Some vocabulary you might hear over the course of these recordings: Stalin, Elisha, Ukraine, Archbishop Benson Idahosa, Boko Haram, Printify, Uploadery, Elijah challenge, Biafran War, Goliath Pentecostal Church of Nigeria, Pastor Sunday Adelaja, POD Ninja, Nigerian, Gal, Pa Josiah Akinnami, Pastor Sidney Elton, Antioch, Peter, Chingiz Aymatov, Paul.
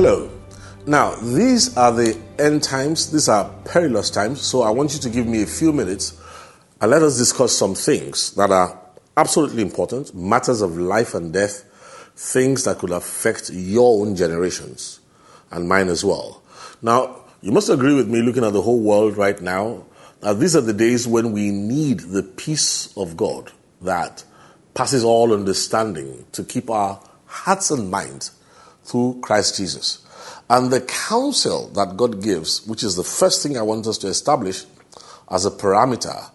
Hello. Now, these are the end times. These are perilous times. So I want you to give me a few minutes and let us discuss some things that are absolutely important, matters of life and death, things that could affect your own generations and mine as well. Now, you must agree with me, looking at the whole world right now, that these are the days when we need the peace of God that passes all understanding to keep our hearts and minds through Christ Jesus. And the counsel that God gives, which is the first thing I want us to establish as a parameter,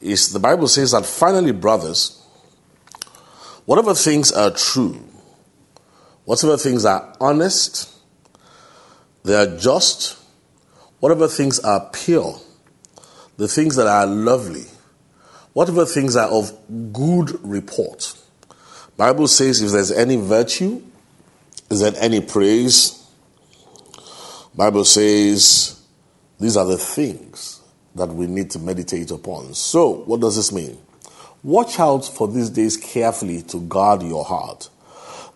is the Bible says that finally, brothers, whatever things are true, whatever things are honest, they are just, whatever things are pure, the things that are lovely, whatever things are of good report. Bible says if there's any virtue, is there any praise? Bible says these are the things that we need to meditate upon. So, what does this mean? Watch out for these days carefully to guard your heart,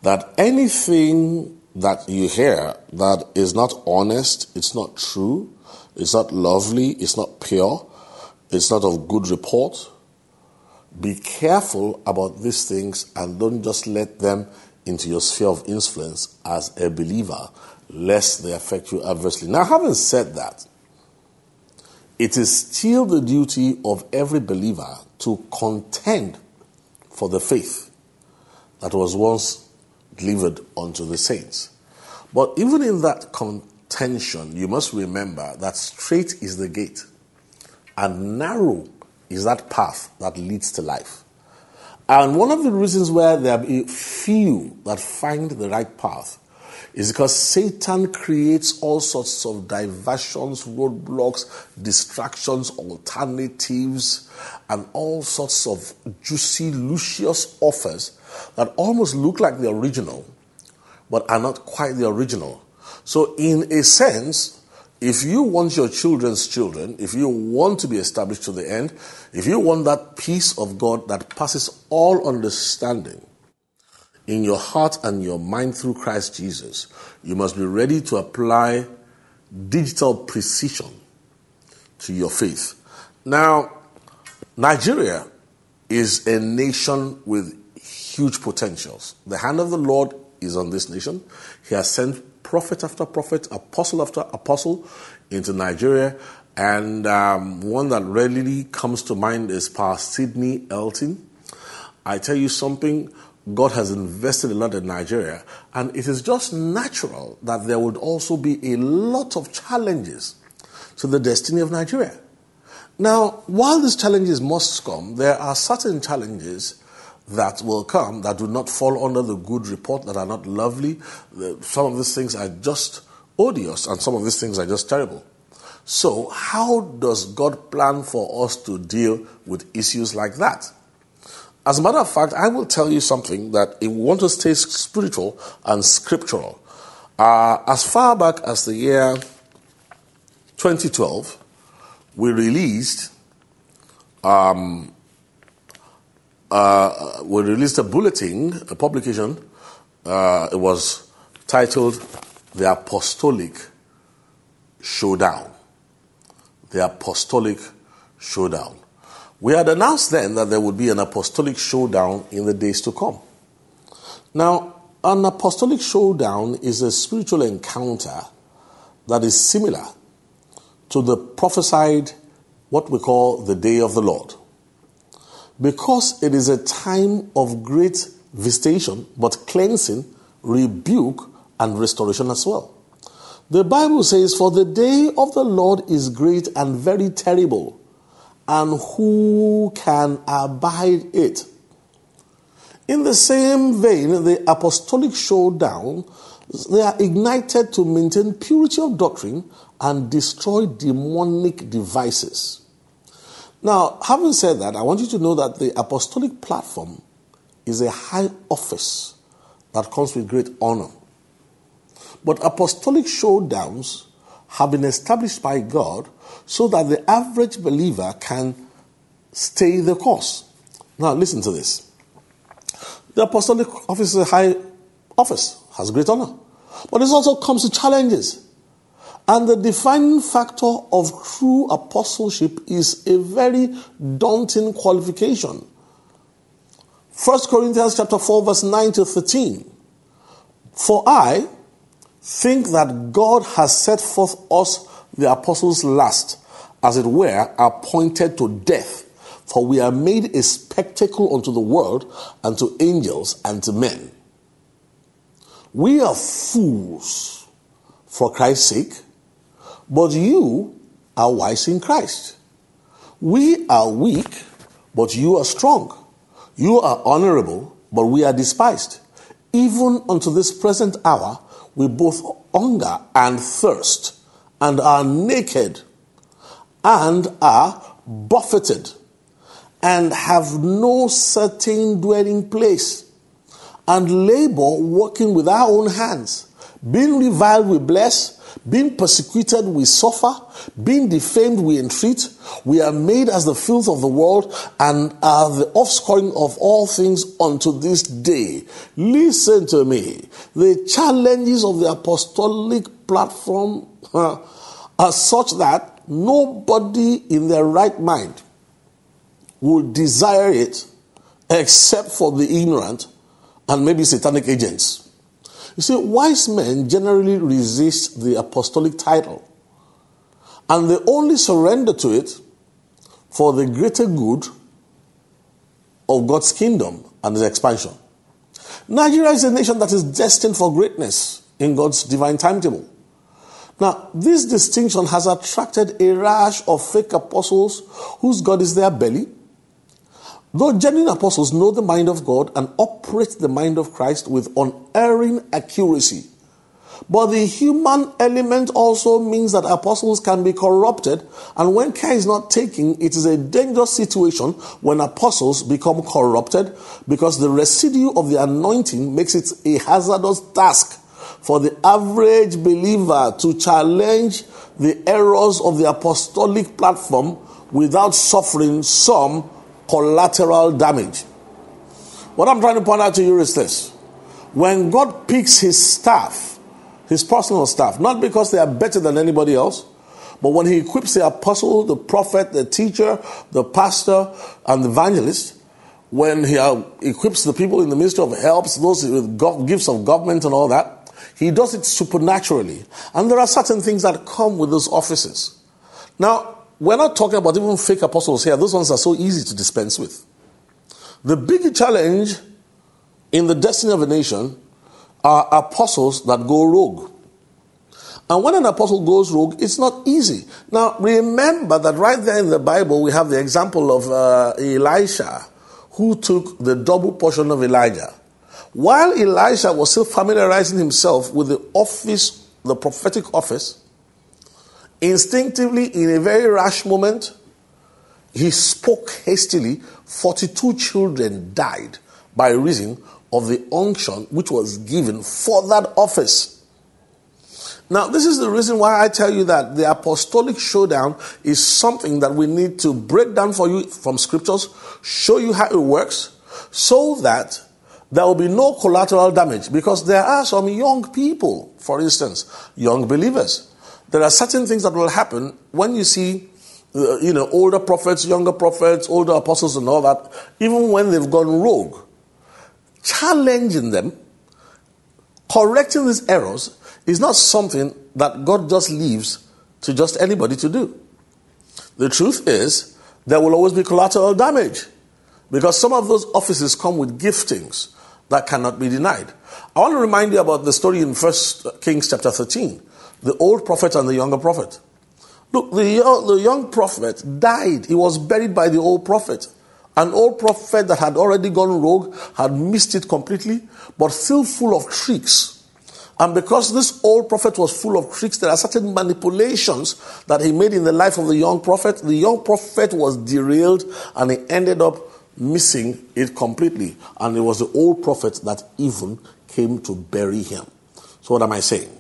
that anything that you hear that is not honest, it's not true, it's not lovely, it's not pure, it's not of good report, be careful about these things and don't just let them into your sphere of influence as a believer, lest they affect you adversely. Now, having said that, it is still the duty of every believer to contend for the faith that was once delivered unto the saints. But even in that contention, you must remember that straight is the gate and narrow is that path that leads to life. And one of the reasons why there are few that find the right path is because Satan creates all sorts of diversions, roadblocks, distractions, alternatives, and all sorts of juicy, luscious offers that almost look like the original, but are not quite the original. So in a sense, if you want your children's children, if you want to be established to the end, if you want that peace of God that passes all understanding in your heart and your mind through Christ Jesus, you must be ready to apply digital precision to your faith. Now, Nigeria is a nation with huge potentials. The hand of the Lord is on this nation. He has sent prophet after prophet, apostle after apostle into Nigeria. And one that readily comes to mind is Pastor Sidney Elton. I tell you something, God has invested a lot in Nigeria, and it is just natural that there would also be a lot of challenges to the destiny of Nigeria. Now, while these challenges must come, there are certain challenges that will come that do not fall under the good report, that are not lovely. Some of these things are just odious, and some of these things are just terrible. So, how does God plan for us to deal with issues like that? As a matter of fact, I will tell you something that if we want to stay spiritual and scriptural, as far back as the year 2012, we released a bulletin, a publication. It was titled "The Apostolic Showdown." The Apostolic Showdown. We had announced then that there would be an apostolic showdown in the days to come. Now, an apostolic showdown is a spiritual encounter that is similar to the prophesied, what we call the day of the Lord. Because it is a time of great visitation, but cleansing, rebuke, and restoration as well. The Bible says, "For the day of the Lord is great and very terrible, and who can abide it?" In the same vein, the apostolic showdown, they are ignited to maintain purity of doctrine and destroy demonic devices. Now, having said that, I want you to know that the apostolic platform is a high office that comes with great honor. But apostolic showdowns have been established by God so that the average believer can stay the course. Now, listen to this. The apostolic office is a high office, has great honor. But this also comes to challenges. And the defining factor of true apostleship is a very daunting qualification. 1 Corinthians chapter 4, verse 9 to 13. For I think that God has set forth us, the apostles, last, as it were, appointed to death. For we are made a spectacle unto the world, and to angels, and to men. We are fools for Christ's sake, but you are wise in Christ. We are weak, but you are strong. You are honorable, but we are despised. Even unto this present hour, we both hunger and thirst, and are naked, and are buffeted, and have no certain dwelling place, and labor working with our own hands. Being reviled, we bless. Being persecuted, we suffer. Being defamed, we entreat. We are made as the filth of the world, and are the offscouring of all things unto this day. Listen to me. The challenges of the apostolic platform are such that nobody in their right mind would desire it except for the ignorant and maybe satanic agents. You see, wise men generally resist the apostolic title, and they only surrender to it for the greater good of God's kingdom and His expansion. Nigeria is a nation that is destined for greatness in God's divine timetable. Now, this distinction has attracted a rash of fake apostles whose God is their belly. Though genuine apostles know the mind of God and operate the mind of Christ with unerring accuracy. But the human element also means that apostles can be corrupted, and when care is not taken, it is a dangerous situation when apostles become corrupted, because the residue of the anointing makes it a hazardous task for the average believer to challenge the errors of the apostolic platform without suffering some collateral damage. What I'm trying to point out to you is this. When God picks His staff, His personal staff, not because they are better than anybody else, but when He equips the apostle, the prophet, the teacher, the pastor, and the evangelist, when He equips the people in the ministry of helps, those with gifts of government and all that, He does it supernaturally. And there are certain things that come with those offices. Now, we're not talking about even fake apostles here. Those ones are so easy to dispense with. The big challenge in the destiny of a nation are apostles that go rogue. And when an apostle goes rogue, it's not easy. Now, remember that right there in the Bible, we have the example of Elisha, who took the double portion of Elijah. While Elisha was still familiarizing himself with the office, the prophetic office, instinctively, in a very rash moment, he spoke hastily. 42 children died by reason of the unction which was given for that office. Now, this is the reason why I tell you that the apostolic showdown is something that we need to break down for you from scriptures, show you how it works, so that there will be no collateral damage. Because there are some young people, for instance, young believers. There are certain things that will happen when you see, older prophets, younger prophets, older apostles and all that, even when they've gone rogue. Challenging them, correcting these errors, is not something that God just leaves to just anybody to do. The truth is, there will always be collateral damage, because some of those offices come with giftings that cannot be denied. I want to remind you about the story in 1 Kings chapter 13. The old prophet and the younger prophet. Look, the young prophet died. He was buried by the old prophet. An old prophet that had already gone rogue, had missed it completely, but still full of tricks. And because this old prophet was full of tricks, there are certain manipulations that he made in the life of the young prophet. The young prophet was derailed, and he ended up missing it completely. And it was the old prophet that even came to bury him. So what am I saying?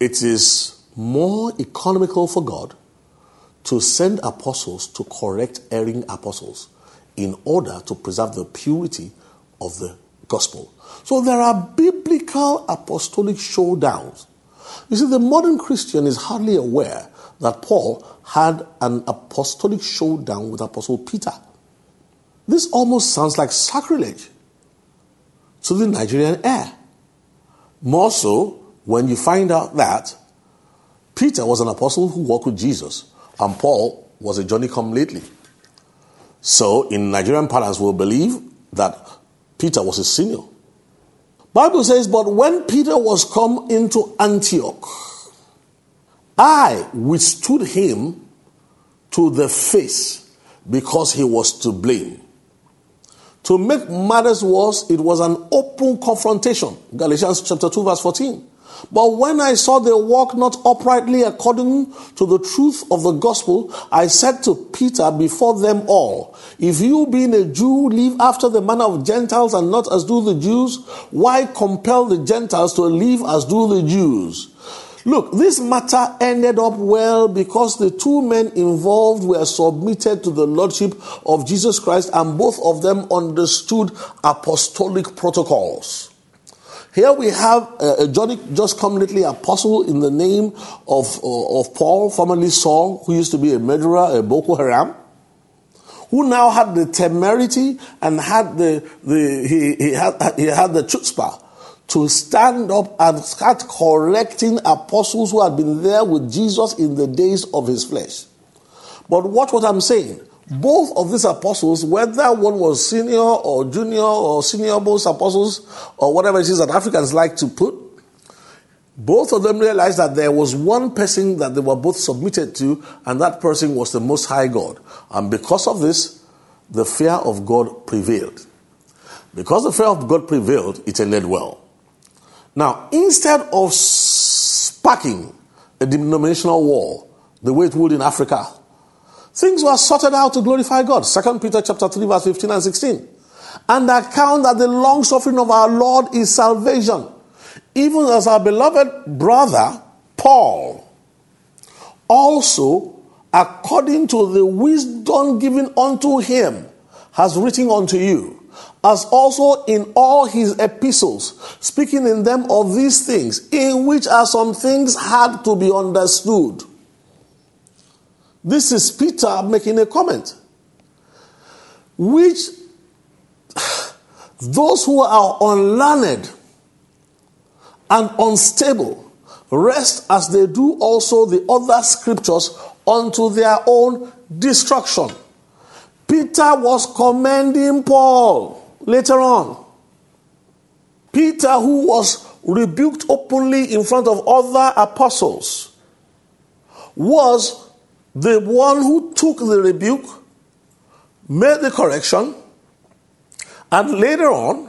It is more economical for God to send apostles to correct erring apostles in order to preserve the purity of the gospel. So there are biblical critical apostolic showdowns. You see, the modern Christian is hardly aware that Paul had an apostolic showdown with Apostle Peter. This almost sounds like sacrilege to the Nigerian air. More so when you find out that Peter was an apostle who walked with Jesus and Paul was a Johnny-come-lately. So in Nigerian parlance, we'll believe that Peter was a senior. Bible says, but when Peter was come into Antioch, I withstood him to the face, because he was to blame. To make matters worse, it was an open confrontation. Galatians chapter 2 verse 14. But when I saw they walk not uprightly according to the truth of the gospel, I said to Peter before them all, if you being a Jew live after the manner of Gentiles and not as do the Jews, why compel the Gentiles to live as do the Jews? Look, this matter ended up well because the two men involved were submitted to the lordship of Jesus Christ, and both of them understood apostolic protocols. Here we have a Johnny just come lately apostle in the name of Paul, formerly Saul, who used to be a murderer, a Boko Haram, who now had the temerity and had he had the chutzpah to stand up and start correcting apostles who had been there with Jesus in the days of his flesh. But watch what I'm saying. Both of these apostles, whether one was senior or junior or senior most apostles or whatever it is that Africans like to put, both of them realized that there was one person that they were both submitted to, and that person was the Most High God. And because of this, the fear of God prevailed. Because the fear of God prevailed, it ended well. Now, instead of sparking a denominational war the way it would in Africa, things were sorted out to glorify God. 2 Peter chapter 3, verse 15 and 16. And account that the long suffering of our Lord is salvation, even as our beloved brother Paul also, according to the wisdom given unto him, has written unto you, as also in all his epistles, speaking in them of these things, in which are some things hard to be understood. This is Peter making a comment, which those who are unlearned and unstable rest as they do also the other scriptures unto their own destruction. Peter was commending Paul. Later on, Peter, who was rebuked openly in front of other apostles, was the one who took the rebuke, made the correction, and later on,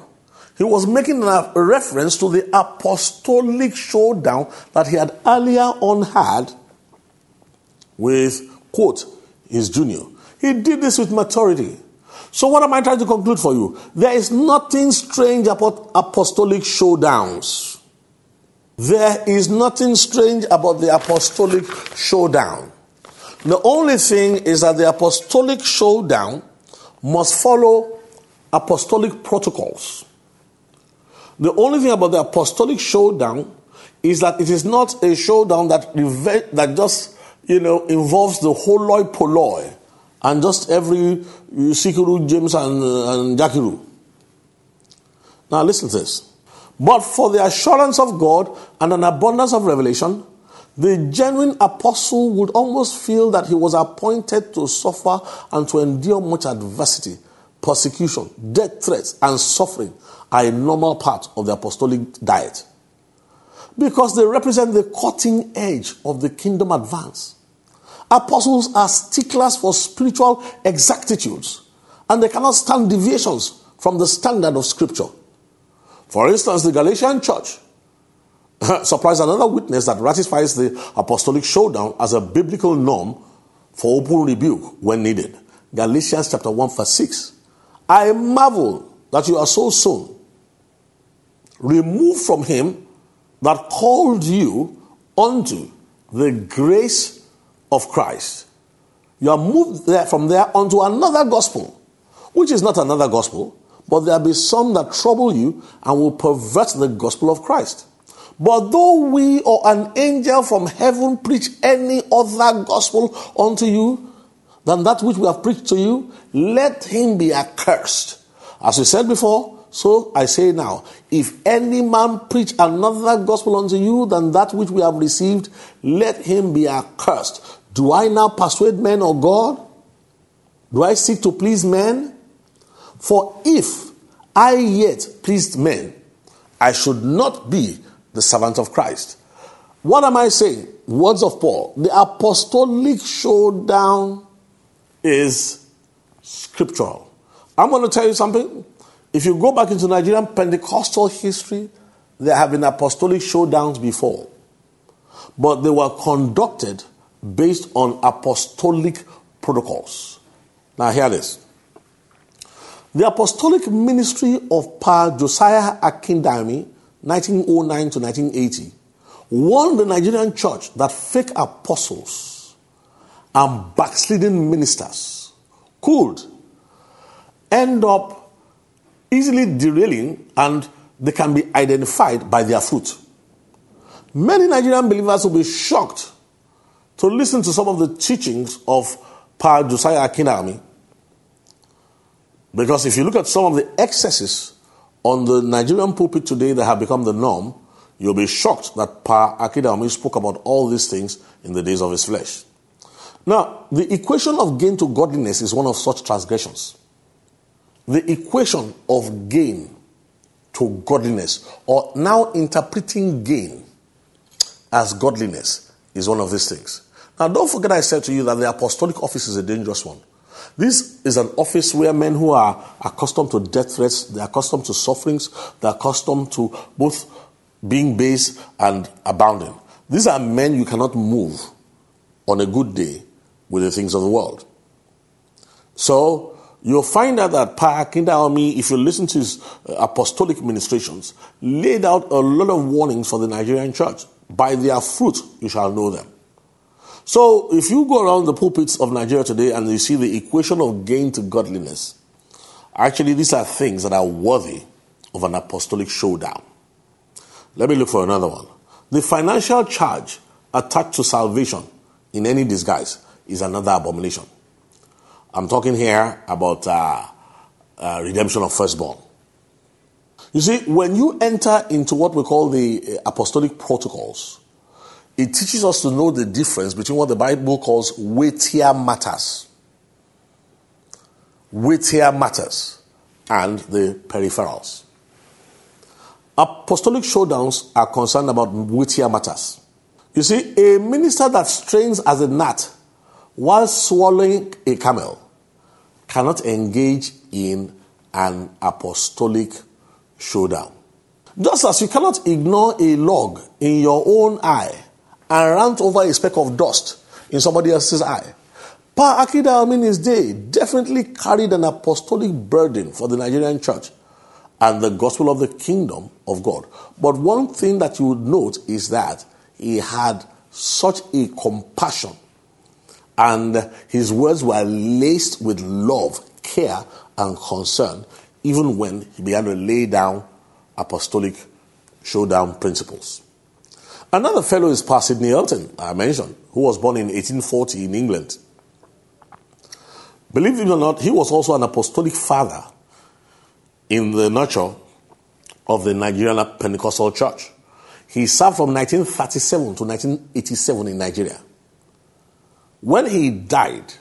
he was making a reference to the apostolic showdown that he had earlier on had with, quote, his junior. He did this with maturity. So what am I trying to conclude for you? There is nothing strange about apostolic showdowns. There is nothing strange about the apostolic showdown. The only thing is that the apostolic showdown must follow apostolic protocols. The only thing about the apostolic showdown is that it is not a showdown that just, involves the holoi polloi. And just every Sikiru, James, and Jakiru. Now listen to this. But for the assurance of God and an abundance of revelation, the genuine apostle would almost feel that he was appointed to suffer and to endure much adversity, persecution, death threats, and suffering are a normal part of the apostolic diet, because they represent the cutting edge of the kingdom advance. Apostles are sticklers for spiritual exactitudes, and they cannot stand deviations from the standard of Scripture. For instance, the Galatian church supplies another witness that ratifies the apostolic showdown as a biblical norm for open rebuke when needed. Galatians chapter 1 verse 6. I marvel that you are so soon removed from him that called you unto the grace of Christ. You are moved from there onto another gospel, which is not another gospel, but there be some that trouble you and will pervert the gospel of Christ. But though we or an angel from heaven preach any other gospel unto you than that which we have preached to you, let him be accursed. As we said before, so I say now, if any man preach another gospel unto you than that which we have received, let him be accursed. Do I now persuade men or God? Do I seek to please men? For if I yet pleased men, I should not be the servant of Christ. What am I saying? Words of Paul. The apostolic showdown is scriptural. I'm going to tell you something. If you go back into Nigerian Pentecostal history, there have been apostolic showdowns before, but they were conducted based on apostolic protocols. Now hear this. The apostolic ministry of Pa Josiah Akinnami, 1909 to 1980, warned the Nigerian church that fake apostles and backsliding ministers could end up easily derailing, and they can be identified by their fruit. Many Nigerian believers will be shocked to listen to some of the teachings of Pa Josiah Akinnami, because if you look at some of the excesses on the Nigerian pulpit today that have become the norm, you'll be shocked that Pa Akinnami spoke about all these things in the days of his flesh. Now, the equation of gain to godliness is one of such transgressions. The equation of gain to godliness, or now interpreting gain as godliness, is one of these things. Now, don't forget I said to you that the apostolic office is a dangerous one. This is an office where men who are accustomed to death threats, they're accustomed to sufferings, they're accustomed to both being base and abounding. These are men you cannot move on a good day with the things of the world. So you'll find out that Pa Akinnami, if you listen to his apostolic ministrations, laid out a lot of warnings for the Nigerian church. By their fruit you shall know them. So if you go around the pulpits of Nigeria today and you see the equation of gain to godliness, actually these are things that are worthy of an apostolic showdown. Let me look for another one. The financial charge attached to salvation in any disguise is another abomination. I'm talking here about redemption of firstborn. You see, when you enter into what we call the apostolic protocols, it teaches us to know the difference between what the Bible calls weightier matters. Weightier matters and the peripherals. Apostolic showdowns are concerned about weightier matters. You see, a minister that strains as a gnat while swallowing a camel cannot engage in an apostolic showdown. Just as you cannot ignore a log in your own eye and rant over a speck of dust in somebody else's eye, Pa Akinnami in his day definitely carried an apostolic burden for the Nigerian church and the gospel of the kingdom of God. But one thing that you would note is that he had such a compassion, and his words were laced with love, care, and concern, even when he began to lay down apostolic showdown principles. Another fellow is Pastor Sidney Elton, I mentioned, who was born in 1840 in England. Believe it or not, he was also an apostolic father in the nurture of the Nigerian Pentecostal Church. He served from 1937 to 1987 in Nigeria. When he died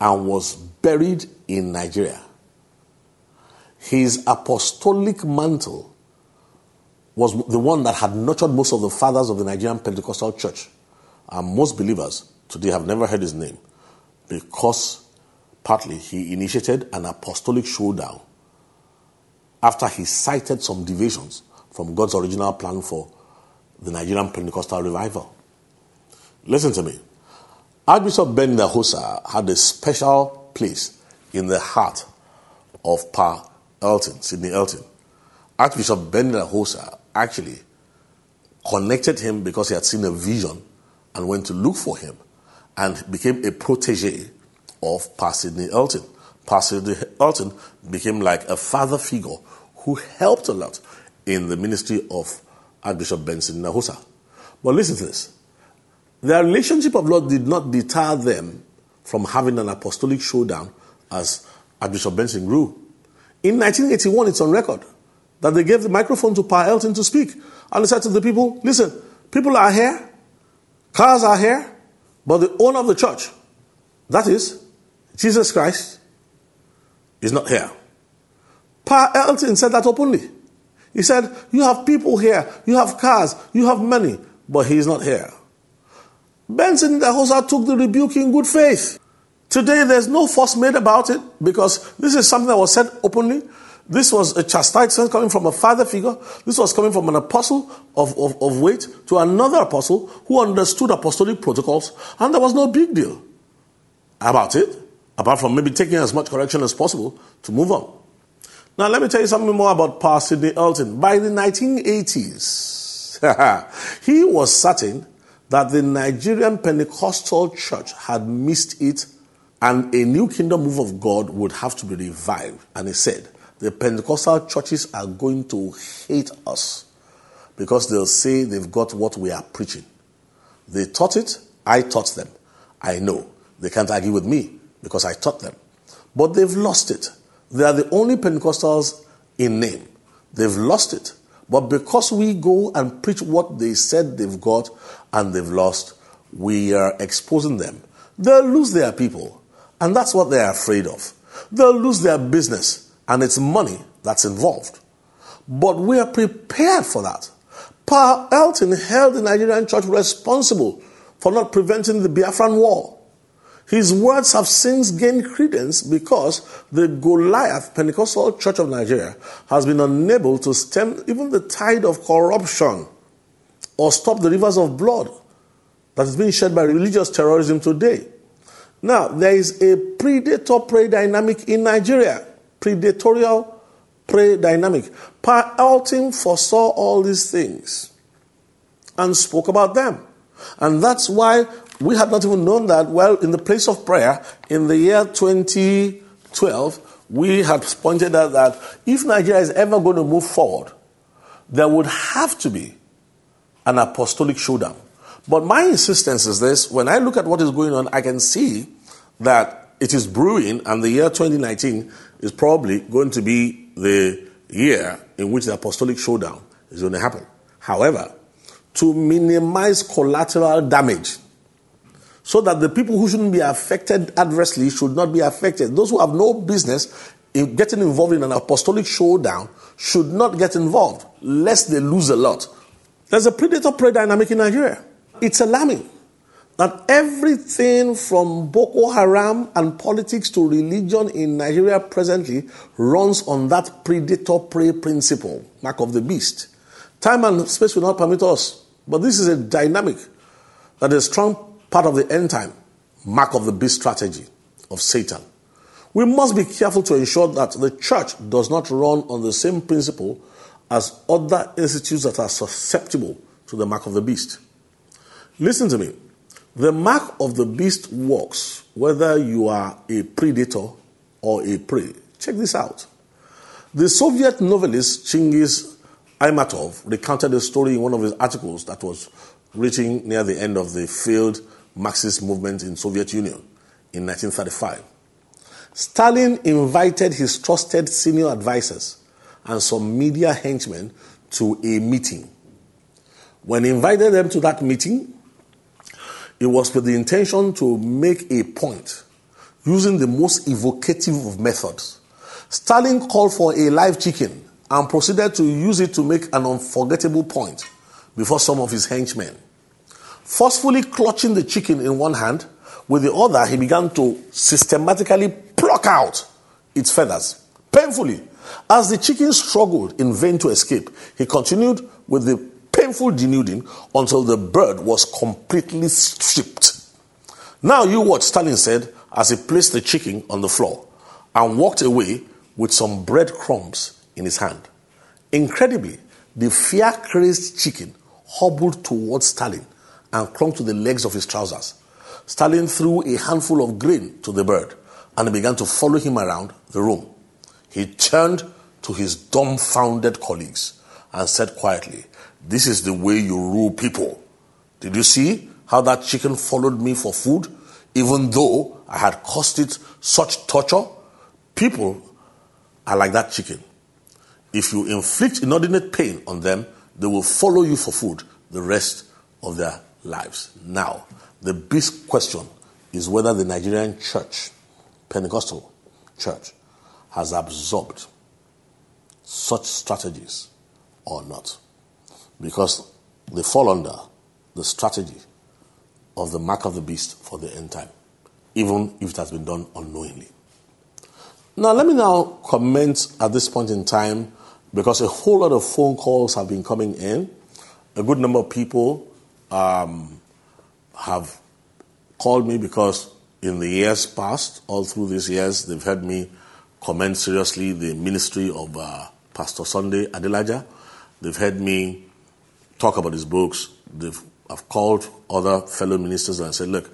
and was buried in Nigeria, his apostolic mantle was the one that had nurtured most of the fathers of the Nigerian Pentecostal Church. And most believers today have never heard his name, because partly he initiated an apostolic showdown after he cited some deviations from God's original plan for the Nigerian Pentecostal revival. Listen to me. Archbishop Benson Idahosa had a special place in the heart of Pa Elton, Sidney Elton. Archbishop Benson Idahosa actually connected him because he had seen a vision and went to look for him, and became a protege of Pa Sidney Elton. Pastor Elton became like a father figure who helped a lot in the ministry of Archbishop Benson Idahosa. But listen to this. Their relationship of Lord did not deter them from having an apostolic showdown as Archbishop Benson grew. In 1981, it's on record that they gave the microphone to Pa Elton to speak. And they said to the people, listen, people are here, cars are here, but the owner of the church, that is, Jesus Christ, is not here. Pa Elton said that openly. He said, you have people here, you have cars, you have money, but he is not here. Benson Idahosa took the rebuke in good faith. Today there's no fuss made about it because this is something that was said openly. This was a chastisement coming from a father figure. This was coming from an apostle of weight to another apostle who understood apostolic protocols, and there was no big deal about it, apart from maybe taking as much correction as possible to move on. Now let me tell you something more about Pastor Sidney Elton. By the 1980s, he was certain that the Nigerian Pentecostal church had missed it and a new kingdom move of God would have to be revived. And he said, the Pentecostal churches are going to hate us because they'll say they've got what we are preaching. They taught it, I taught them. I know. They can't argue with me because I taught them. But they've lost it. They are the only Pentecostals in name. They've lost it. But because we go and preach what they said they've got and they've lost, we are exposing them. They'll lose their people. And that's what they're afraid of. They'll lose their business. And it's money that's involved. But we are prepared for that. Pa Elton held the Nigerian church responsible for not preventing the Biafran War. His words have since gained credence because the Goliath Pentecostal Church of Nigeria has been unable to stem even the tide of corruption or stop the rivers of blood that is being shed by religious terrorism today. Now, there is a predator-prey dynamic in Nigeria. Predatorial prey dynamic. Pa Elton foresaw all these things and spoke about them. And that's why we had not even known that. Well, in the place of prayer, in the year 2012, we had pointed out that if Nigeria is ever going to move forward, there would have to be an apostolic showdown. But my insistence is this. When I look at what is going on, I can see that it is brewing, and the year 2019 is probably going to be the year in which the apostolic showdown is going to happen. However, to minimize collateral damage, so that the people who shouldn't be affected adversely should not be affected. Those who have no business in getting involved in an apostolic showdown should not get involved, lest they lose a lot. There's a predator-prey dynamic in Nigeria. It's alarming that everything from Boko Haram and politics to religion in Nigeria presently runs on that predator-prey principle, mark of the beast. Time and space will not permit us, but this is a dynamic that is strong part of the end time, mark of the beast strategy of Satan. We must be careful to ensure that the church does not run on the same principle as other institutes that are susceptible to the mark of the beast. Listen to me. The mark of the beast works whether you are a predator or a prey. Check this out. The Soviet novelist Chingiz Aymatov recounted a story in one of his articles that was reaching near the end of the failed Marxist movement in Soviet Union in 1935. Stalin invited his trusted senior advisors and some media henchmen to a meeting. When he invited them to that meeting, it was with the intention to make a point using the most evocative of methods. Stalin called for a live chicken and proceeded to use it to make an unforgettable point before some of his henchmen. Forcefully clutching the chicken in one hand, with the other he began to systematically pluck out its feathers, painfully. As the chicken struggled in vain to escape, he continued with the painful denuding until the bird was completely stripped. Now you watch, Stalin said, as he placed the chicken on the floor and walked away with some breadcrumbs in his hand. Incredibly, the fear-crazed chicken hobbled towards Stalin and clung to the legs of his trousers. Stalin threw a handful of grain to the bird and began to follow him around the room. He turned to his dumbfounded colleagues and said quietly, "This is the way you rule people. Did you see how that chicken followed me for food, even though I had caused it such torture? People are like that chicken. If you inflict inordinate pain on them, they will follow you for food the rest of their lives." Now, the big question is whether the Nigerian church, Pentecostal church, has absorbed such strategies or not. Because they fall under the strategy of the mark of the beast for the end time, even if it has been done unknowingly. Now, let me now comment at this point in time, because a whole lot of phone calls have been coming in. A good number of people have called me because in the years past, all through these years, they've heard me comment seriously the ministry of Pastor Sunday Adelaja. They've heard me talk about his books. I've called other fellow ministers and said, "Look,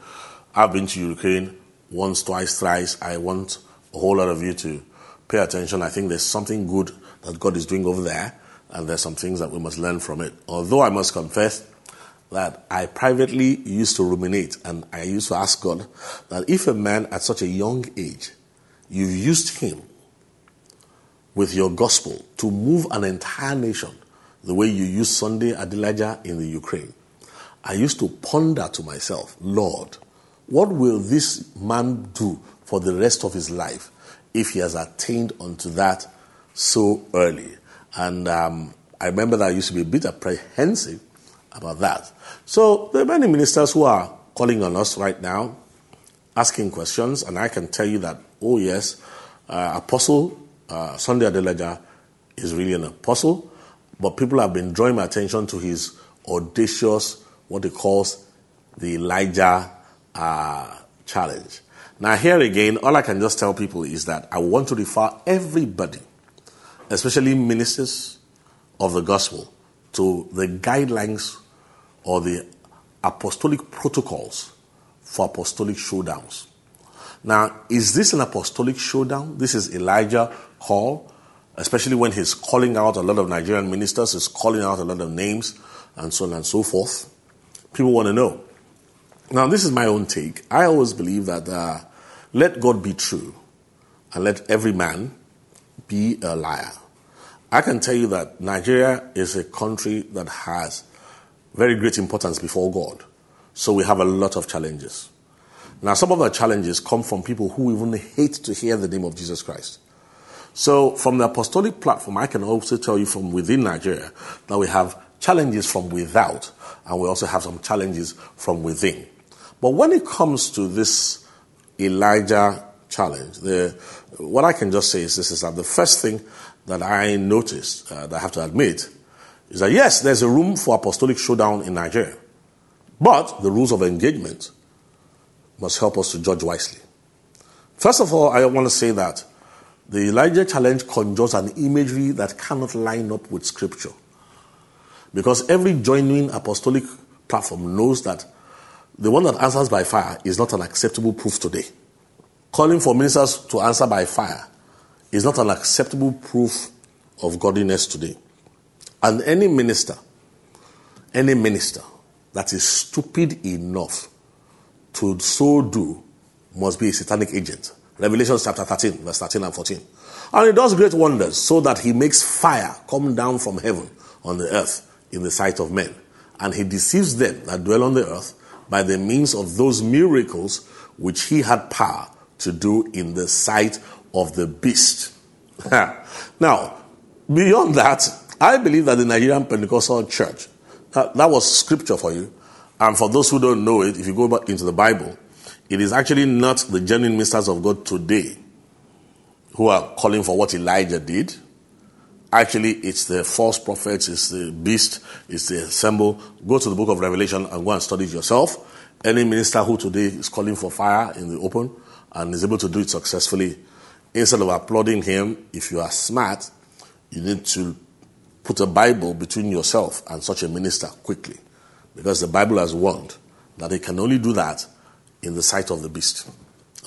I've been to Ukraine once, twice, thrice. I want a whole lot of you to pay attention. I think there's something good that God is doing over there, and there's some things that we must learn from it." Although I must confess that I privately used to ruminate, and I used to ask God that if a man at such a young age, you've used him with your gospel to move an entire nation the way you used Sunday Adelaja in the Ukraine, I used to ponder to myself, "Lord, what will this man do for the rest of his life if he has attained unto that so early?" And I remember that I used to be a bit apprehensive about that. So there are many ministers who are calling on us right now, asking questions, and I can tell you that, oh yes, Apostle Sunday Adelaja is really an apostle, but people have been drawing my attention to his audacious, what he calls the Elijah challenge. Now here again, all I can just tell people is that I want to refer everybody, especially ministers of the gospel, to the guidelines or the apostolic protocols for apostolic showdowns. Now, is this an apostolic showdown? This is Elijah's call, especially when he's calling out a lot of Nigerian ministers, he's calling out a lot of names, and so on and so forth. People want to know. Now, this is my own take. I always believe that let God be true and let every man be a liar. I can tell you that Nigeria is a country that has very great importance before God. So we have a lot of challenges. Now, some of the challenges come from people who even hate to hear the name of Jesus Christ. So from the apostolic platform, I can also tell you from within Nigeria that we have challenges from without, and we also have some challenges from within. But when it comes to this Elijah challenge, what I can just say is this, is that the first thing that I noticed, that I have to admit, is that yes, there's a room for apostolic showdown in Nigeria, but the rules of engagement must help us to judge wisely. First of all, I want to say that the Elijah challenge conjures an imagery that cannot line up with Scripture, because every genuine apostolic platform knows that the one that answers by fire is not an acceptable proof today. Calling for ministers to answer by fire is not an acceptable proof of godliness today. And any minister that is stupid enough to so do must be a satanic agent. Revelation chapter 13, verse 13 and 14. And he does great wonders so that he makes fire come down from heaven on the earth in the sight of men. And he deceives them that dwell on the earth by the means of those miracles which he had power to do in the sight of the beast. Now, beyond that, I believe that the Nigerian Pentecostal church, that was Scripture for you. And for those who don't know it, if you go back into the Bible, it is actually not the genuine ministers of God today who are calling for what Elijah did. Actually, it's the false prophets, it's the beast, it's the symbol. Go to the book of Revelation and go and study it yourself. Any minister who today is calling for fire in the open and is able to do it successfully, instead of applauding him, if you are smart, you need to put a Bible between yourself and such a minister quickly, because the Bible has warned that it can only do that in the sight of the beast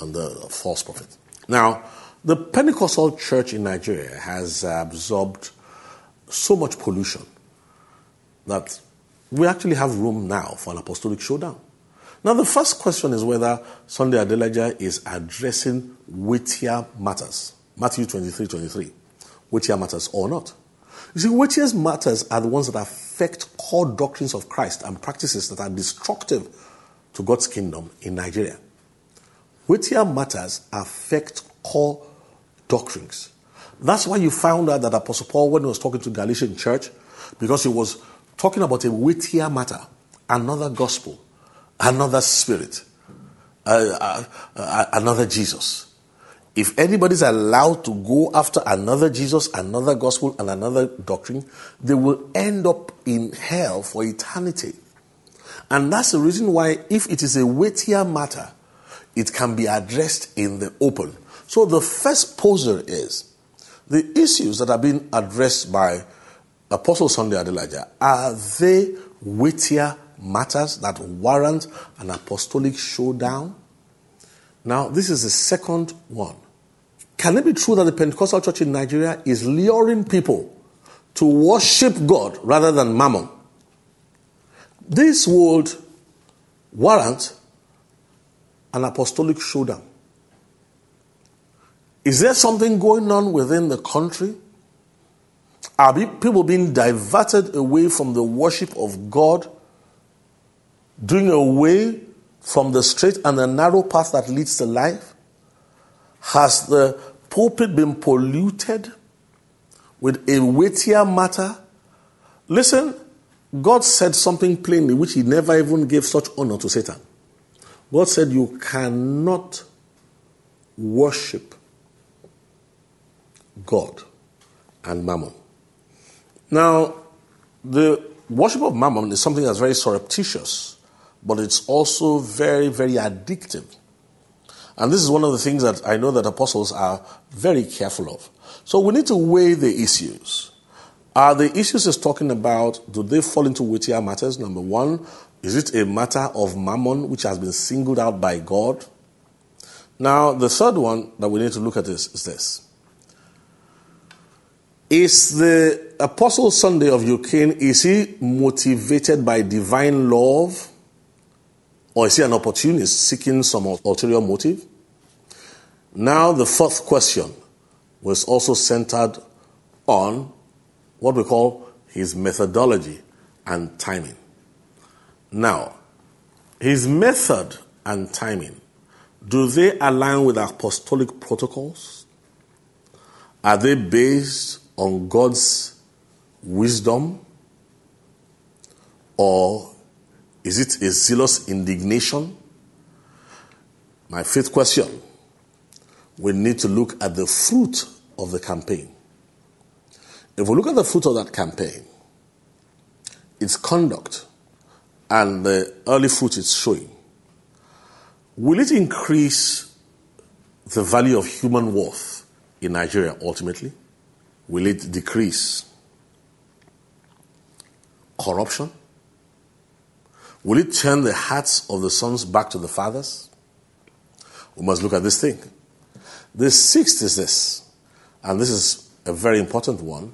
and the false prophet. Now, the Pentecostal church in Nigeria has absorbed so much pollution that we actually have room now for an apostolic showdown. Now, the first question is whether Sunday Adelaja is addressing weightier matters, Matthew 23:23, weightier matters or not. You see, weightier matters are the ones that affect core doctrines of Christ and practices that are destructive to God's kingdom in Nigeria. Weightier matters affect core doctrines. That's why you found out that Apostle Paul, when he was talking to the Galatian church, because he was talking about a weightier matter, another gospel, another spirit, another Jesus. If anybody's allowed to go after another Jesus, another gospel, and another doctrine, they will end up in hell for eternity. And that's the reason why, if it is a weightier matter, it can be addressed in the open. So the first poser is, the issues that are being addressed by Apostle Sunday Adelaja, are they weightier matters that warrant an apostolic showdown? Now, this is the second one. Can it be true that the Pentecostal church in Nigeria is luring people to worship God rather than mammon? This would warrant an apostolic showdown. Is there something going on within the country? Are people being diverted away from the worship of God, doing away from the straight and the narrow path that leads to life? Has the pulpit been polluted with a weightier matter? Listen, God said something plainly, which he never even gave such honor to Satan. God said, you cannot worship God and mammon. Now, the worship of mammon is something that's very surreptitious, but it's also very, very addictive. And this is one of the things that I know that apostles are very careful of. So we need to weigh the issues. Are the issues he's talking about, do they fall into weightier matters? Number one, is it a matter of mammon which has been singled out by God? Now, the third one that we need to look at is this. Is the Apostle Sunday of Ukraine, is he motivated by divine love? Or is he an opportunist seeking some ulterior motive? Now the fourth question was also centered on what we call his methodology and timing. Now, his method and timing, do they align with apostolic protocols? Are they based on God's wisdom, or is it a zealous indignation? My fifth question, we need to look at the fruit of the campaign. If we look at the fruit of that campaign, its conduct and the early fruit it's showing, will it increase the value of human worth in Nigeria ultimately? Will it decrease corruption? Will it turn the hearts of the sons back to the fathers? We must look at this thing. The sixth is this, and this is a very important one,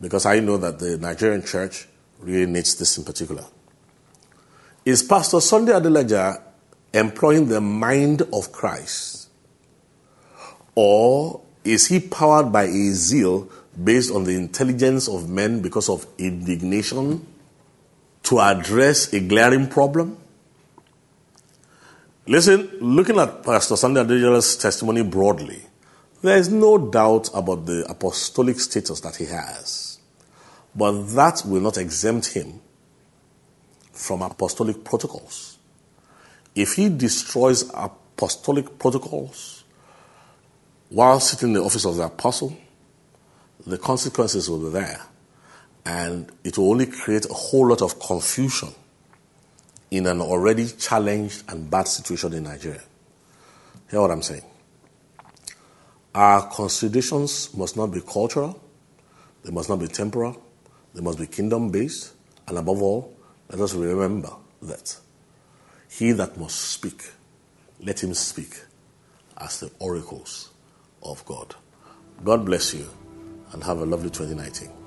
because I know that the Nigerian church really needs this in particular. Is Pastor Sunday Adelaja employing the mind of Christ, or is he powered by a zeal based on the intelligence of men because of indignation to address a glaring problem? Listen, looking at Pastor Sunday Adelaja's testimony broadly, there is no doubt about the apostolic status that he has. But that will not exempt him from apostolic protocols. If he destroys apostolic protocols while sitting in the office of the apostle, the consequences will be there. And it will only create a whole lot of confusion in an already challenged and bad situation in Nigeria. Hear what I'm saying? Our considerations must not be cultural. They must not be temporal. They must be kingdom-based. And above all, let us remember that he that must speak, let him speak. as the oracles of God. God bless you and have a lovely 2019.